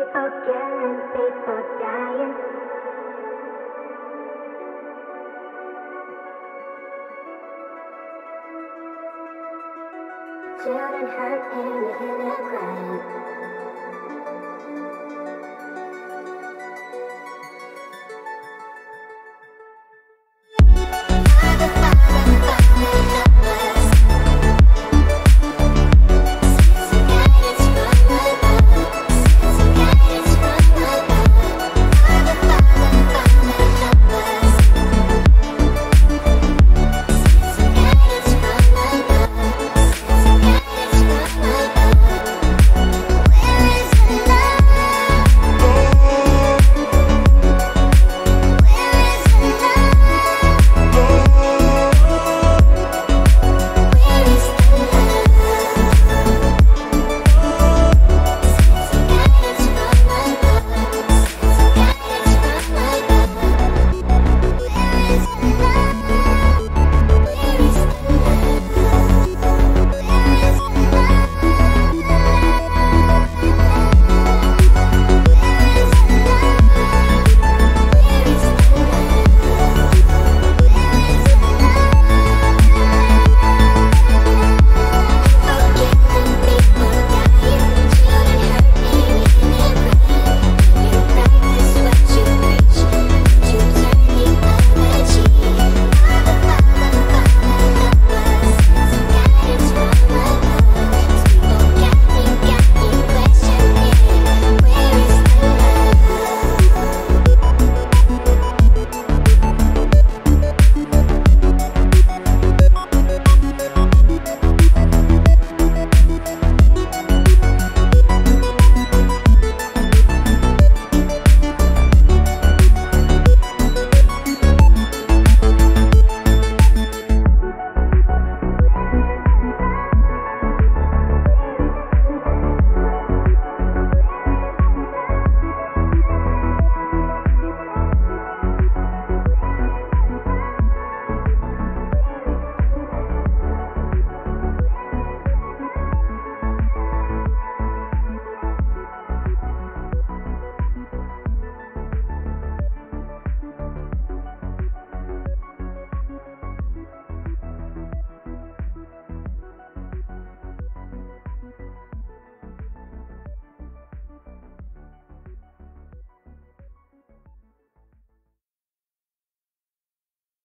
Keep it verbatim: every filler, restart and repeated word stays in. People killing, people dying. Children hurt, and you hear them crying.